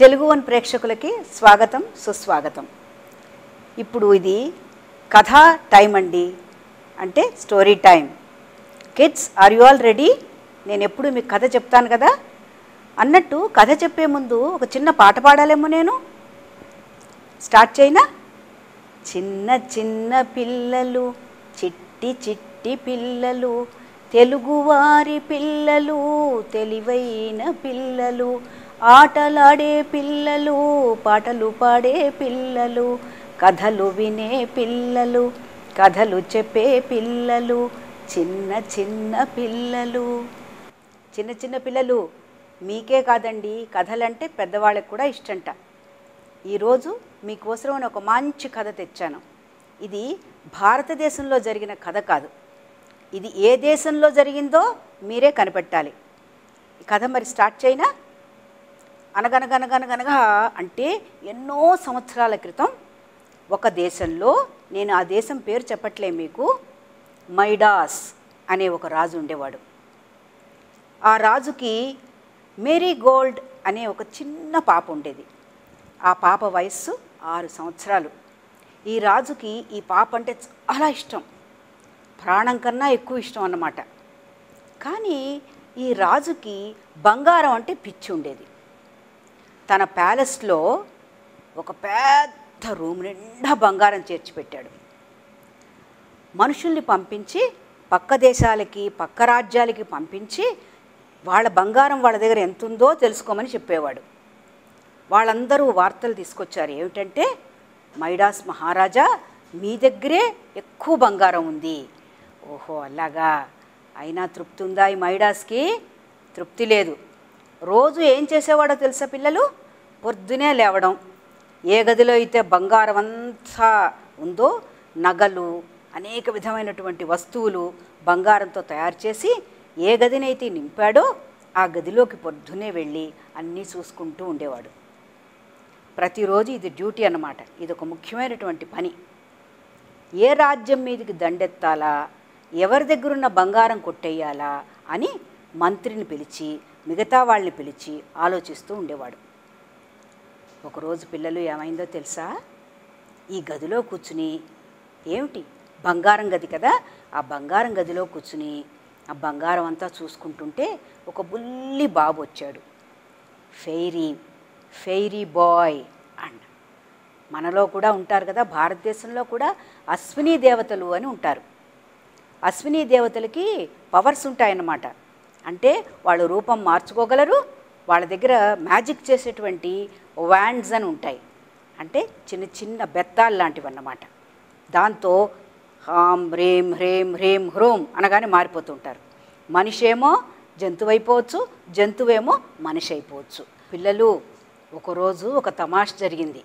తెలుగువన్ ప్రేక్షకులకి స్వాగతం సుస్వాగతం। ఇప్పుడు ఇది కథ టైం అండి, అంటే story time. Kids are you all ready? నేను ఎప్పుడు మీకు కథ చెప్తాను కదా అన్నట్టు కథ చెప్పే ముందు ఒక చిన్న పాట పాడాలేమో, నేను స్టార్ట్ చేయనా? చిన్న చిన్న పిల్లలు, చిట్టి చిట్టి పిల్లలు, తెలుగువారి పిల్లలు, తెలివైన పిల్లలు, ఆటలాడే పిల్లలు, పాటలు పాడే పిల్లలు, కథలు వినే పిల్లలు, కథలు చెప్పే పిల్లలు, చిన్న చిన్న పిల్లలు। చిన్న చిన్న పిల్లలు మీకే కాదండి, కథలంటే పెద్దవాళ్ళకి కూడా ఇష్టంట। ఈరోజు మీకోసం నేను ఒక మంచి కథ తెచ్చాను। ఇది భారతదేశంలో జరిగిన కథ కాదు, ఇది ఏ దేశంలో జరిగిందో మీరే కనిపెట్టాలి। ఈ కథ మరి స్టార్ట్ చేయనా? అనగనగనగనగనగా అంటే ఎన్నో సంవత్సరాల క్రితం ఒక దేశంలో, నేను ఆ దేశం పేరు చెప్పట్లే మీకు, మైడాస్ అనే ఒక రాజు ఉండేవాడు। ఆ రాజుకి మేరీగోల్డ్ అనే ఒక చిన్న పాప ఉండేది। ఆ పాప వయస్సు 6 సంవత్సరాలు। ఈ రాజుకి ఈ పాప అంటే చాలా ఇష్టం, ప్రాణం కన్నా ఎక్కువ ఇష్టం అన్నమాట। కానీ ఈ రాజుకి బంగారం అంటే పిచ్చి ఉండేది। తన ప్యాలెస్లో ఒక పెద్ద రూమ్ నిండా బంగారం చేర్చిపెట్టాడు। మనుషుల్ని పంపించి పక్క దేశాలకి పక్క రాజ్యాలకి పంపించి వాళ్ళ బంగారం వాళ్ళ దగ్గర ఎంత ఉందో తెలుసుకోమని చెప్పేవాడు। వాళ్ళందరూ వార్తలు తీసుకొచ్చారు, ఏమిటంటే మైడాస్ మహారాజా మీ దగ్గరే ఎక్కువ బంగారం ఉంది। ఓహో అలాగా, అయినా తృప్తి ఉందా ఈ మైడాస్కి? తృప్తి లేదు। రోజు ఏం చేసేవాడో తెలుసా పిల్లలు? పొద్దునే లేవడం, ఏ గదిలో అయితే బంగారం అంతా ఉందో నగలు అనేక విధమైనటువంటి వస్తువులు బంగారంతో తయారు చేసి ఏ గదినైతే నింపాడో ఆ గదిలోకి పొద్దునే వెళ్ళి అన్నీ చూసుకుంటూ ఉండేవాడు ప్రతిరోజు। ఇది డ్యూటీ అన్నమాట, ఇది ఒక ముఖ్యమైనటువంటి పని। ఏ రాజ్యం మీదకి దండెత్తాలా, ఎవరి దగ్గరున్న బంగారం కొట్టేయాలా అని మంత్రిని పిలిచి మిగతా వాళ్ళని పిలిచి ఆలోచిస్తూ ఉండేవాడు। ఒకరోజు పిల్లలు ఏమైందో తెలుసా? ఈ గదిలో కూర్చుని, ఏమిటి బంగారం గది కదా, ఆ బంగారం గదిలో కూర్చుని ఆ బంగారం అంతా చూసుకుంటుంటే ఒక బుల్లి బాబు వచ్చాడు। ఫెయిరీ ఫెయిరీ బాయ్ అండ్ మనలో కూడా ఉంటారు కదా, భారతదేశంలో కూడా అశ్వినీ దేవతలు అని ఉంటారు। అశ్వినీ దేవతలకి పవర్స్ ఉంటాయన్నమాట, అంటే వాళ్ళు రూపం మార్చుకోగలరు, వాళ్ళ దగ్గర మ్యాజిక్ చేసేటువంటి వ్యాండ్స్ అని ఉంటాయి, అంటే చిన్న చిన్న బెత్తాలు లాంటివి అన్నమాట। దాంతో హాం హ్రీం హ్రీం హ్రీం హ్రూం అనగానే మారిపోతుంటారు, మనిషేమో జంతువు అయిపోవచ్చు, జంతువేమో మనిషి అయిపోవచ్చు। పిల్లలు ఒకరోజు ఒక తమాష జరిగింది।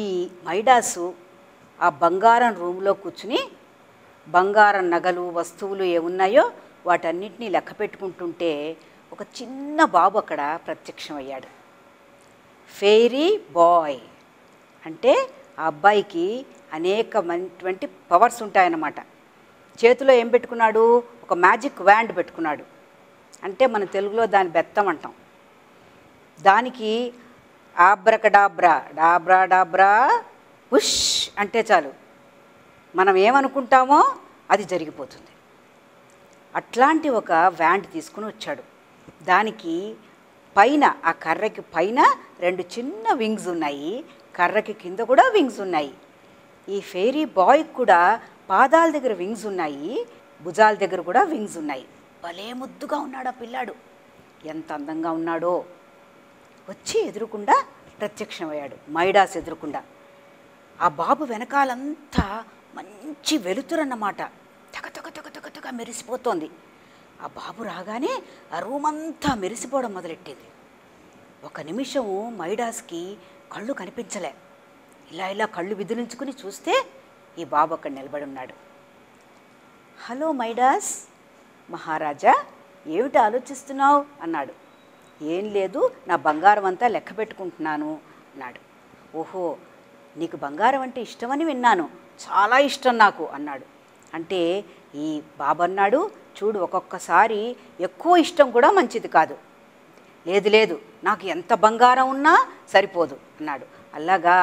ఈ మైడాసు ఆ బంగారం రూమ్లో కూర్చుని బంగారం నగలు వస్తువులు ఏమున్నాయో వాటన్నిటినీ లెక్క పెట్టుకుంటుంటే ఒక చిన్న బాబు అక్కడ ప్రత్యక్షమయ్యాడు, ఫెయిరీ బాయ్। అంటే ఆ అబ్బాయికి అనేకమైనటువంటి పవర్స్ ఉంటాయన్నమాట। చేతిలో ఏం పెట్టుకున్నాడు? ఒక మ్యాజిక్ వ్యాండ్ పెట్టుకున్నాడు, అంటే మన తెలుగులో దాని బెత్తం అంటాం। దానికి ఆబ్రక డాబ్రా డాబ్రా డాబ్రా ఉష్ అంటే చాలు, మనం ఏమనుకుంటామో అది జరిగిపోతుంది। అట్లాంటి ఒక వ్యాండ్ తీసుకుని వచ్చాడు, దానికి పైన ఆ కర్రకి పైన 2 చిన్న వింగ్స్ ఉన్నాయి, కర్రకి కింద కూడా వింగ్స్ ఉన్నాయి। ఈ ఫెయిరీ బాయ్కి కూడా పాదాల దగ్గర వింగ్స్ ఉన్నాయి, భుజాల దగ్గర కూడా వింగ్స్ ఉన్నాయి। భలే ముద్దుగా ఉన్నాడు ఆ పిల్లాడు, ఎంత అందంగా ఉన్నాడో। వచ్చి ఎదురుకుండా ప్రత్యక్షమయ్యాడు మైడాస్ ఎదురుకుండా, ఆ బాబు వెనకాలంతా మంచి వెలుతురన్నమాట, తగ తగ తగ తగ తగ మెరిసిపోతోంది। ఆ బాబు రాగానే ఆ రూమ్ అంతా మెరిసిపోవడం మొదలెట్టింది। ఒక నిమిషం మైడాస్కి కళ్ళు కనిపించలే, ఇలా ఇలా కళ్ళు విదిలించుకుని చూస్తే ఈ బాబు అక్కడ నిలబడి ఉన్నాడు। హలో మైడాస్ మహారాజా, ఏమిటి ఆలోచిస్తున్నావు అన్నాడు। ఏం లేదు, నా బంగారం అంతా లెక్క పెట్టుకుంటున్నాను అన్నాడు। ఓహో నీకు బంగారం అంటే ఇష్టమని విన్నాను, చాలా ఇష్టం నాకు అన్నాడు। అంటే ఈ బాబు అన్నాడు, చూడు ఒక్కొక్కసారి ఎక్కువ ఇష్టం కూడా మంచిది కాదు, లేదు లేదు నాకు ఎంత బంగారం ఉన్నా సరిపోదు అన్నాడు. అలాగా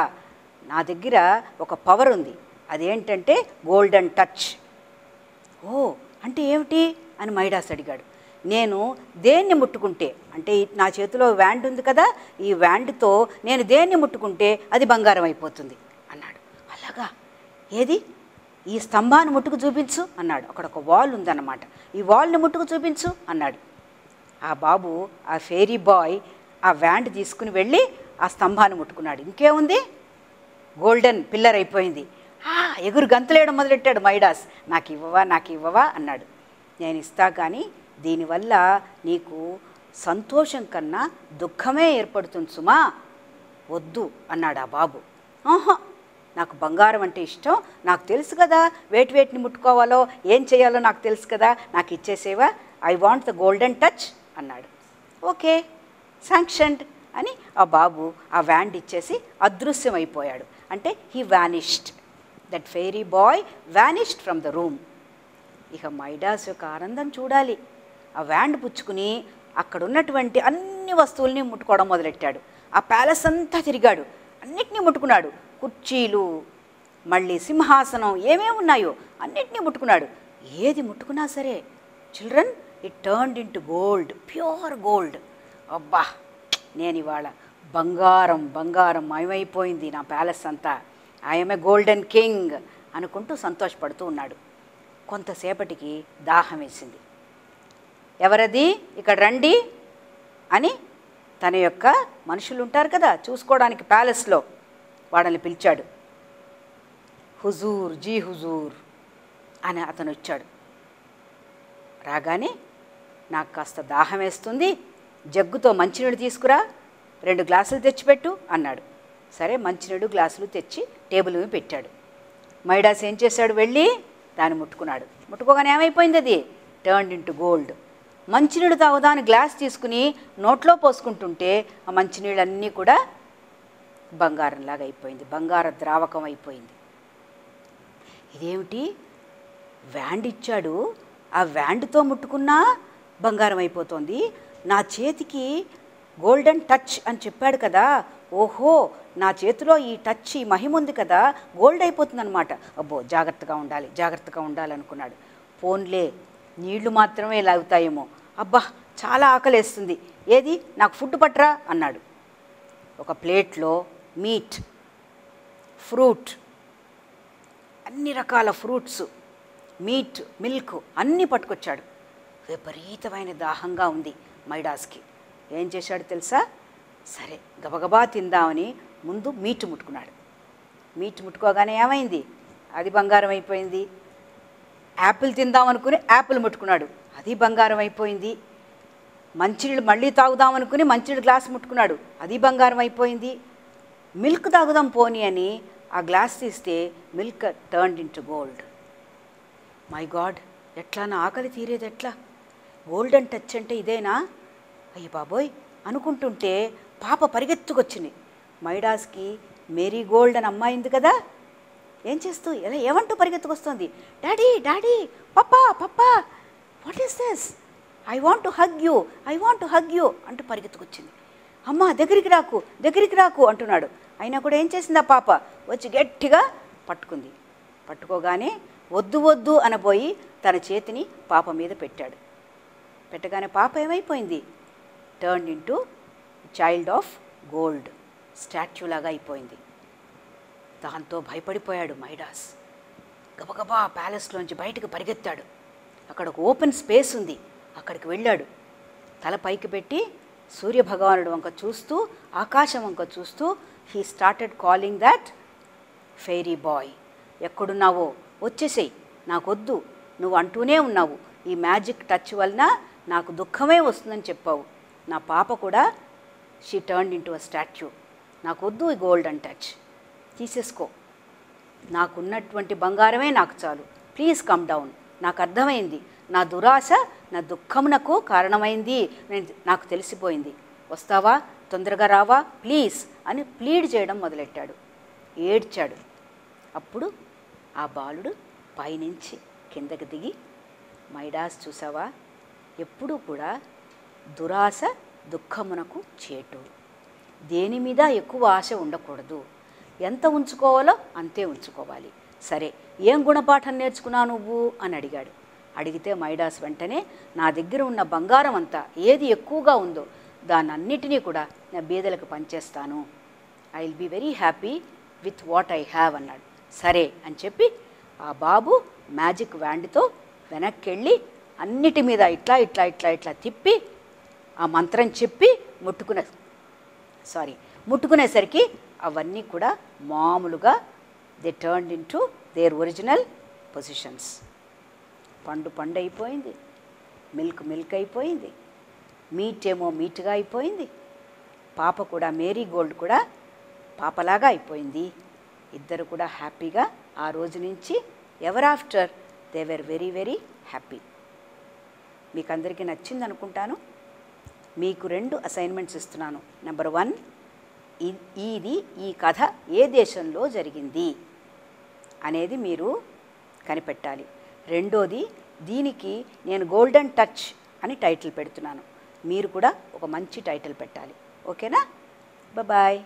నా దగ్గర ఒక పవర్ ఉంది, అదేంటంటే గోల్డెన్ టచ్. ఓ అంటే ఏమిటి అని మైడాస్ అడిగాడు. నేను దేన్ని ముట్టుకుంటే, అంటే నా చేతిలో వ్యాండ్ ఉంది కదా, ఈ వ్యాండ్తో నేను దేన్ని ముట్టుకుంటే అది బంగారం అయిపోతుంది అన్నాడు. అలాగా, ఏది? ఈ స్తంభాన్ని ముట్టుకు చూపించు అన్నాడు. అక్కడ ఒక వాల్ ఉందన్నమాట, ఈ వాల్ని ముట్టుకు చూపించు అన్నాడు. ఆ బాబు, ఆ ఫేరీ బాయ్ ఆ వ్యాండ్ తీసుకుని వెళ్ళి ఆ స్తంభాన్ని ముట్టుకున్నాడు. ఇంకేముంది, గోల్డెన్ పిల్లర్ అయిపోయింది. ఎగురు గంతులేయడం మొదలెట్టాడు మైడాస్. నాకు ఇవ్వవా, నాకు ఇవ్వవా అన్నాడు. నేను ఇస్తా, కానీ దీనివల్ల నీకు సంతోషం కన్నా దుఃఖమే ఏర్పడుతుంది సుమా, వద్దు అన్నాడు ఆ బాబు. ఆహా, నాకు బంగారం అంటే ఇష్టం, నాకు తెలుసు కదా వేటి వేటిని ముట్టుకోవాలో ఏం చేయాలో నాకు తెలుసు కదా, నాకు ఇచ్చేసేవా, I want the golden touch అన్నాడు. ఓకే శాంక్షన్డ్ అని ఆ బాబు ఆ వ్యాండ్ ఇచ్చేసి అదృశ్యమైపోయాడు. అంటే he vanished, that fairy boy vanished from the room. ఇక మైడాస్ యొక్క ఆనందం చూడాలి. ఆ వ్యాండ్ పుచ్చుకుని అక్కడ ఉన్నటువంటి అన్ని వస్తువుల్ని ముట్టుకోవడం మొదలెట్టాడు. ఆ ప్యాలెస్ అంతా తిరిగాడు, అన్నిటినీ ముట్టుకున్నాడు. కుర్చీలు, మళ్ళీ సింహాసనం, ఏమేమి ఉన్నాయో అన్నిటినీ ముట్టుకున్నాడు. ఏది ముట్టుకున్నా సరే children, it turned into gold, pure gold. అబ్బా, నేను ఇవాళ బంగారం బంగారం మయమైపోయింది నా ప్యాలెస్ అంతా, ఐఎమ్ ఏ గోల్డెన్ కింగ్ అనుకుంటూ సంతోషపడుతూ ఉన్నాడు. కొంతసేపటికి దాహం వేసింది. ఎవరది, ఇక్కడ రండి అని తన యొక్క మనుషులు ఉంటారు కదా చూసుకోవడానికి ప్యాలెస్లో, వాడని పిలిచాడు. హుజూర్, జీ హుజూర్ అని అతను వచ్చాడు. రాగానే, నాకు కాస్త దాహం వేస్తుంది, జగ్గుతో మంచినీళ్ళు తీసుకురా, 2 గ్లాసులు తెచ్చిపెట్టు అన్నాడు. సరే, మంచినీళ్ళు గ్లాసులు తెచ్చి టేబుల్ మీద పెట్టాడు. మైడాస్ ఏం చేశాడు, వెళ్ళి దాన్ని ముట్టుకున్నాడు. ముట్టుకోగానే ఏమైపోయింది, అది టర్న్డ్ ఇన్ టు గోల్డ్. మంచినీళ్ళు తాగుదాని గ్లాస్ తీసుకుని నోట్లో పోసుకుంటుంటే ఆ మంచినీళ్ళన్నీ కూడా బంగారంలాగా అయిపోయింది, బంగార ద్రావకం అయిపోయింది. ఇదేమిటి, వ్యాండ్ ఇచ్చాడు, ఆ వ్యాండ్తో ముట్టుకున్నా బంగారం అయిపోతుంది, నా చేతికి గోల్డెన్ టచ్ అని చెప్పాడు కదా, ఓహో నా చేతిలో ఈ టచ్, ఈ మహిమ ఉంది కదా, గోల్డ్ అయిపోతుందన్నమాట. అబ్బో జాగ్రత్తగా ఉండాలి, జాగ్రత్తగా ఉండాలనుకున్నాడు. పోన్లే, నీళ్లు మాత్రమే ఇలా అవుతాయేమో, అబ్బా చాలా ఆకలేస్తుంది, ఏది నాకు ఫుడ్ పట్రా అన్నాడు. ఒక ప్లేట్లో మీట్, ఫ్రూట్, అన్ని రకాల ఫ్రూట్స్, మీట్, మిల్క్ అన్నీ పట్టుకొచ్చాడు. విపరీతమైన దాహంగా ఉంది మైడాస్కి. ఏం చేశాడు తెలుసా, సరే గబగబా తిందామని ముందు మీట్ ముట్టుకున్నాడు. మీట్ ముట్టుకోగానే ఏమైంది, అది బంగారం అయిపోయింది. యాపిల్ తిందామనుకుని యాపిల్ ముట్టుకున్నాడు, అది బంగారం అయిపోయింది. మంచినీళ్ళు మళ్ళీ తాగుదామనుకుని మంచినీళ్ళు గ్లాస్ ముట్టుకున్నాడు, అది బంగారం అయిపోయింది. మిల్క్ తాగుదాం పోనీ అని ఆ గ్లాస్ తీస్తే milk turned into gold. My god, ఎట్లా నా ఆకలి తీరేది ఎట్లా, గోల్డెన్ టచ్ అంటే ఇదేనా, అయ్య బాబోయ్ అనుకుంటుంటే పాప పరిగెత్తుకొచ్చింది. మైడాస్కి మేరీ గోల్డ్ అని అమ్మాయింది కదా, ఏం చేస్తూ ఎలా ఏమంటూ పరిగెత్తుకొస్తుంది, daddy daddy, papa papa, what is this, I want to hug you, I want to hug you అంటూ పరిగెత్తుకొచ్చింది. అమ్మ దగ్గరికి రాకు, దగ్గరికి రాకు అంటున్నాడు. అయినా కూడా ఏం చేసింది ఆ పాప, వచ్చి గట్టిగా పట్టుకుంది. పట్టుకోగానే వద్దు వద్దు అనబోయి తన చేతిని పాప మీద పెట్టాడు. పెట్టగానే పాప ఏమైపోయింది, turned into child of gold, స్టాట్యూలాగా అయిపోయింది. దాంతో భయపడిపోయాడు మైడాస్. గబగబా ప్యాలెస్లోంచి బయటకు పరిగెత్తాడు. అక్కడ ఒక ఓపెన్ స్పేస్ ఉంది, అక్కడికి వెళ్ళాడు. తల పైకి పెట్టి సూర్యభగవానుడు వంక చూస్తూ, ఆకాశం వంక చూస్తూ, he started calling that fairy boy, ఎక్కడున్నావో వచ్చేసేయి, నాకొద్దు, నువ్వు అంటూనే ఉన్నావు ఈ మ్యాజిక్ టచ్ వలన నాకు దుఃఖమే వస్తుందని చెప్పావు, నా పాప కూడా she turned into a statue, నాకొద్దు ఈ గోల్డెన్ టచ్, తీసేసుకో, నాకున్నటువంటి బంగారమే నాకు చాలు, ప్లీజ్ కమ్ డౌన్, నాకు అర్థమైంది, నా దురాశ నా దుఃఖమునకు కారణమైంది, నాకు తెలిసిపోయింది, వస్తావా తొందరగా రావా ప్లీజ్ అని ప్లీడ్ చేయడం మొదలెట్టాడు. ఏడ్చాడు. అప్పుడు ఆ బాలుడు పైనుంచి కిందకి దిగి, మైడాస్ చూసావా, ఎప్పుడూ కూడా దురాశ దుఃఖమునకు చేటు. దేని మీద ఎక్కువ ఆశ ఉండకూడదు, ఎంత ఉంచుకోవాలో అంతే ఉంచుకోవాలి. సరే ఏం గుణపాఠం నేర్చుకున్నావు నువ్వు అని అడిగాడు. అడిగితే మైడాస్ వెంటనే నా దగ్గర ఉన్న బంగారం అంతా ఏది ఎక్కువగా ఉందో దానన్నిటినీ కూడా నా బీదలకు పంచేస్తాను, I will be very happy with what I have అన్నాడు. సరే అని చెప్పి ఆ బాబు మ్యాజిక్ వ్యాండ్తో వెనక్కి వెళ్ళి అన్నిటి మీద ఇట్లా ఇట్లా ఇట్లా ఇట్లా తిప్పి ఆ మంత్రం చెప్పి ముట్టుకునేసరికి అవన్నీ కూడా మామూలుగా they turned into their original positions. పండు పండు అయిపోయింది, మిల్క్ మిల్క్ అయిపోయింది, మీట్ ఏమో మీట్గా అయిపోయింది, పాప కూడా మేరీగోల్డ్ కూడా పాపలాగా అయిపోయింది. ఇద్దరు కూడా హ్యాపీగా ఆ రోజు నుంచి ever after they were very very happy. మీకు అందరికీ నచ్చింది అనుకుంటాను. మీకు 2 అసైన్మెంట్స్ ఇస్తున్నాను. నెంబర్ 1, ఈ కథ ఏ దేశంలో జరిగింది అనేది మీరు కనిపెట్టాలి. 2, దీనికి నేను గోల్డెన్ టచ్ అని టైటిల్ పెడుతున్నాను, మీరు కూడా ఒక మంచి టైటిల్ పెట్టాలి. ఓకేనా? బాయ్.